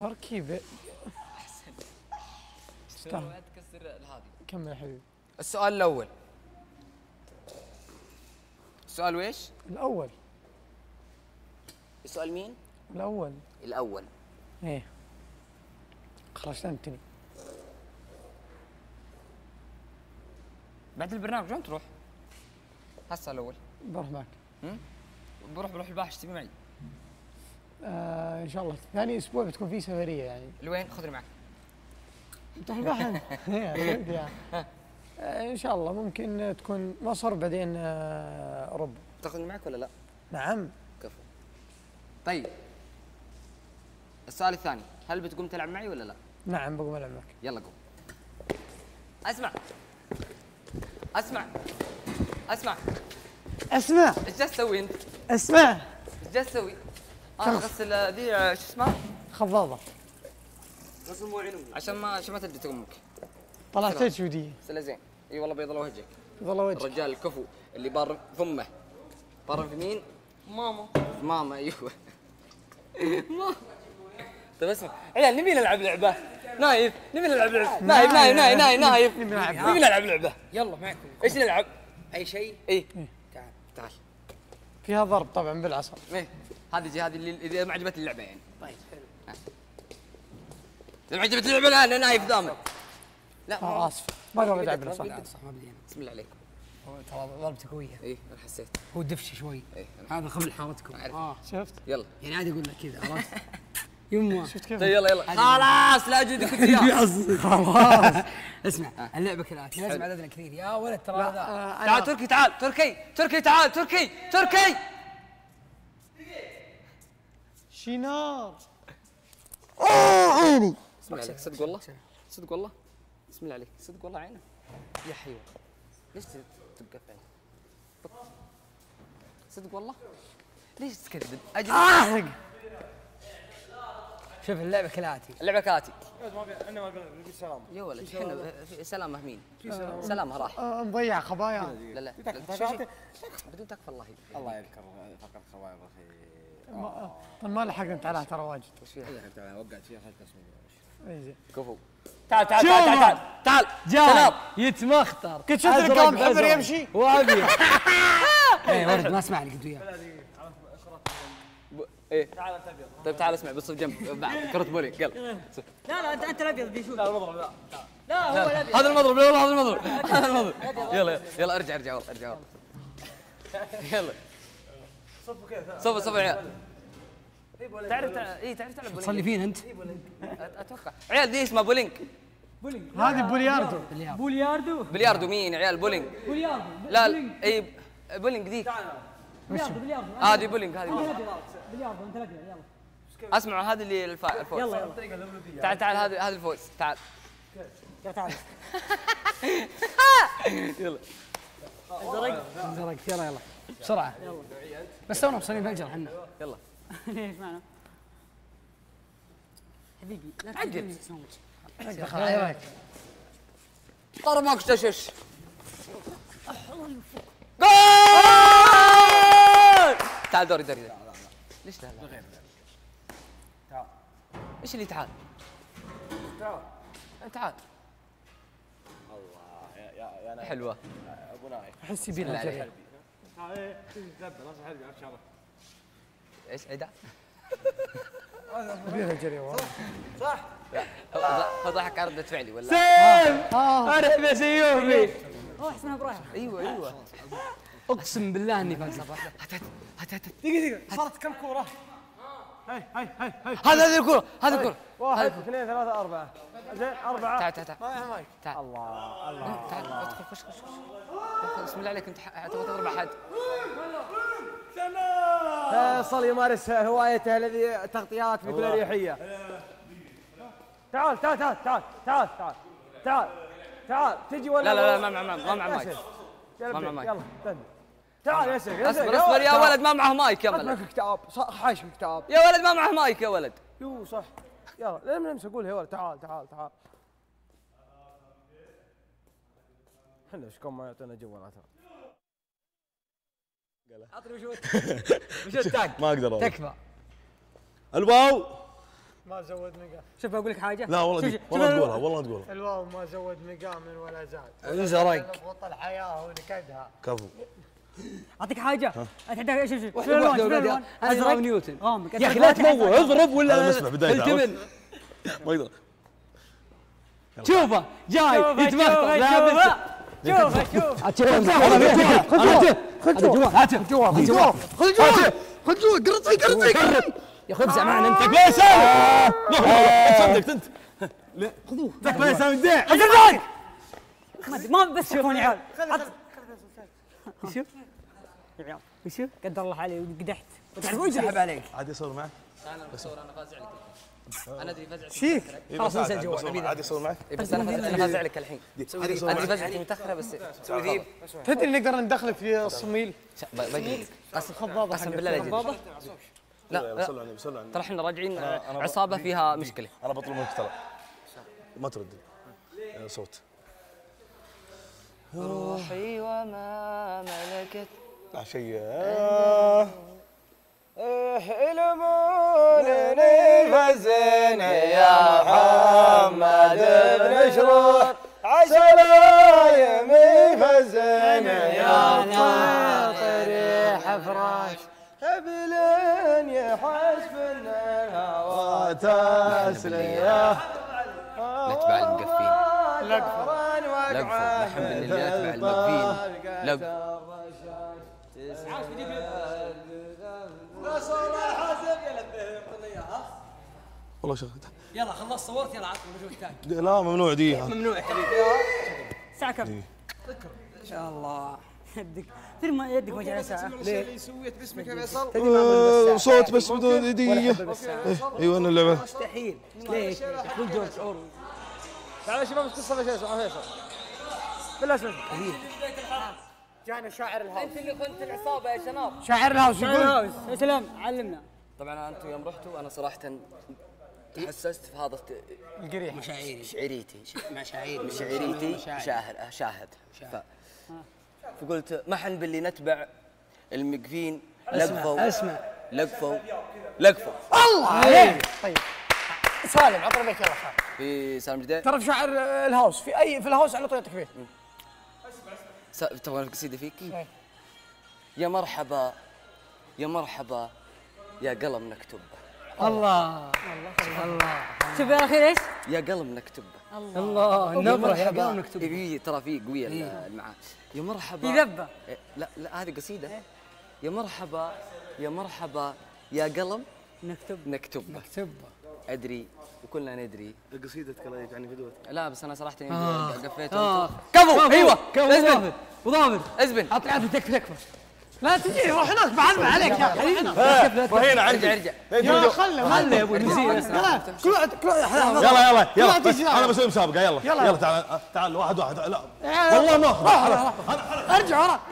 تركيبه احسن تكسر الهادي. كمل يا حبيبي. السؤال الاول. السؤال ويش؟ الاول. السؤال مين؟ الاول. الاول. ايه. خرجتني. بعد البرنامج وين تروح؟ هسه الاول. بروح معك. بروح الباحث تبي معي. ان شاء الله ثاني اسبوع بتكون في سفريه يعني. لوين؟ خذني معك. بتروح البحر؟ يعني. ان شاء الله ممكن تكون مصر بعدين اوروبا. تاخذني معك ولا لا؟ نعم. كفو. طيب. السؤال الثاني، هل بتقوم تلعب معي ولا لا؟ نعم بقوم العب معك. يلا قوم. اسمع. اسمع. اسمع. اسمع. ايش جالس تسوي انت؟ اسمع. ايش جالس تسوي؟ انا اغسل ذي شو اسمها؟ خضاضه. غسل مواعين امك عشان ما تبدي امك. طلعت وجهي ودي. سلا زين. اي والله بيض الله وجهك. بيض الله وجهك. الرجال الكفو اللي بار فمه. بار في مين؟ ماما. ماما ايوه. ماما. طيب اسمع، عيال نبي نلعب لعبه. نايف، نبي نلعب لعبه. نايف نايف نايف نايف نايف. نبي نلعب لعبه. يلا معكم. ايش نلعب؟ اي شيء؟ اي. تعال تعال. فيها ضرب طبعا بالعصا. ايه هذه اللي ما عجبتني اللعبه يعني. طيب حلو. ما عجبتني اللعبه الان نايف دامك. لا اسف ما اقدر العب بالعصا. صح ما بدي انا. بسم الله عليكم. ترى ضربتي قويه. اي انا حسيت. هو دفشي شوي. هذا خبل حارتكم. شفت؟ يلا. يعني عادي اقول لك كذا عرفت؟ يما شفت كيف؟ طيب يلا خلاص لا اجدك اياه خلاص. اسمع اللعبه كالاتي، لازم عددنا كثير يا ولد ترى هذا. تعال تركي تعال تركي تركي تعال تركي تركي شينار. اوه عيني. اسمع عليك صدق والله صدق والله بسم الله عليك صدق والله عينك يا حيوان. ليش تبقى في عينك؟ صدق والله ليش تكذب؟ اجل شوف اللعبه كالاتي. اللعبه كالاتي. انا ما في سلامه. يا ولد احنا سلامه مين؟ سلامه راح. مضيع خبايا. لا لا بدون تكفى الله يذكرك. الله يذكر فقر خبايا باخي. طيب ما لحقت عليها ترى واجد. وش فيها؟ وقعت فيها اخذت اسمي. زين. كفو. تعال تعال تعال تعال تعال. جاي يتمخطر. كنت شفت الكلام محمر يمشي؟ وابي. ايه ورد ما اسمعني قلت وياه. ايه تعال انت ابيض. طيب تعال اسمع بصف جنب بعد كرة بولينج يلا. لا لا انت الابيض بيشوف. لا المضرب لا لا هو الابيض. هذا المضرب يلا هذا المضرب هذا المضرب. يلا يلا ارجع ارجع والله ارجع والله. يلا. صفوا كذا. صفوا صفوا عيال. تعرف اي تعرف تلعب بولينج. تصلي فين انت؟ اتوقع. عيال ذي اسمها بولينج. بولينج. هذه بولياردو. بولياردو. بولياردو مين عيال بولينج. بولياردو. لا اي بولينج ذيك. بلياردو بلياردو هذه بولينج هذه بلياردو انت لك يلا اسمعوا هذه اللي الفوز يلا يلا تعال تعال هذه الفوز تعال يلا تعال يلا انزرقت انزرقت يلا يلا بسرعه يلا بس تونا وصلنا فجر احنا يلا ليش معنا حبيبي لا تعجل ايه رايك طرمك تشش تعال دوري دوري دوري ليش لا لا تعال ايش اللي تعال تعال تعال الله يا انا حلوه ابو نايف احس يبين لك حلبي تعال تذبل راس حلبي ان شاء الله ايش عدا هذا الجري والله صح هو ضحك على رده فعلي ولا سيف ارحب يا سيوفي روح اسمها براحه ايوه ايوه اقسم بالله اني فاز هات هات هات دقيقة صارت كم كورة؟ هاي هاي هاي هاي هذه الكورة هذه الكورة واحد اثنين ثلاثة أربعة زين أربعة تعال تعال تعال تعال الله الله تعال ادخل خش خش خش بسم الله عليك أنت تبغى تضرب أحد فيصل يمارس هوايته الذي تغطيات مثل الريحية تعال تعال تعال تعال تعال تعال تعال تعال تجي ولا لا لا ما مع مايك ما مع مايك يلا تعال يا سيدي اصبر اصبر يا ولد ما معه مايك يلا معك اكتئاب حاشك اكتئاب يا ولد ما معه مايك يا ولد يو صح يلا لما نمسك اقول يا ولد تعال تعال تعال احنا ايش كم ما يعطينا جوالات اعطني وشوت وشوت تاك ما اقدر والله تكفى الواو ما زود مقام. شوف اقول لك حاجه. لا والله شوف والله تقولها والله تقولها. الواو ما زود مقام ولا زاد. انزرق. ضغط الحياه ونكدها. كفو. اعطيك حاجه ايش شوف واحده ازرق نيوتن غامق يا اخي لا تموه اضرب ولا التمن ما يقدر شوفه جاي يتمثل لابس شوفه شوف يا خبزه معنا انت كويس تصدق انت لا خذوه كويس ما بس شوفوني عيال شوف يا عيال قدر الله علي وقدحت وتعرفون سحب عليك عادي يصور معك انا بصور انا فازع لك انا ادري فازع شيك خلاص انسى الجوال عادي يصور معك بس انا فازع لك الحين ادري فازعك متاخره بس تسوي ذيب تدري نقدر ندخلك في الصميل باقي قسم بالله خضابه لا ترى احنا راجعين عصابه فيها مشكله انا بطلب منك ترى ما ترد صوت روحي وما ملكت عشية احلموني خزني يا محمد بن شروح عسى لايمي خزني يا ناطري حفراش هبلين يحسب الهوى تسليه نتبع المقفين لقفة لقفة الحمد لله نتبع المقفين لقفة عاش بجيب لا صلاة حاسب يلا قلنا اياها والله شغل يلا خلصت صورت يلا عطني وجوه ثاني لا ممنوع دي ممنوع حبيبي ساعة كم؟ اذكر ان شاء الله يدك تدري ما يدك ما جاي ساعة ليه؟ اللي سويت باسمك فيصل صوت بس بدون هدية ايوه انا اللعبة مستحيل ليش؟ كل جوع شعور تعالوا يا شباب ايش قصة فيصل؟ بالله اسمك جانا شاعر الهاوس انت اللي كنت العصابة يا شناب شاعر الهاوس يقول يا سلام علمنا طبعا انتم يوم رحتوا انا صراحة تحسست في هذا القريح مشاعريتي شاهد فقلت محن باللي نتبع المقفين لقفوا الله عليك طيب سالم عطنا بيك يلا خالد في سالم جديد ترى في شاعر الهاوس في اي في الهاوس على طول يعطيك بيه اسمع تبغى قصيده فيك يا مرحبا يا مرحبا يا قلم نكتبه الله الله الله شوف يا اخي ايش يا قلم نكتبه الله النبره يا قلم نكتبه اي ترى في قويه المعاني يا مرحبا يذبه لا لا هذه قصيده يا مرحبا يا مرحبا يا قلم نكتبه ادري وكلنا ندري القصيده تكلمت عن فيديو لا بس انا صراحه قفيت كفو ايوه اذبن وضامن اذبن اعطي عافيه تكفى لا تجي روح هناك بعد عليك يا حبيبي وهنا ارجع يلا خله يا ابو نزير كل يلا انا بسوي مسابقه يلا تعال واحد لا والله ما اخذ ارجع ورا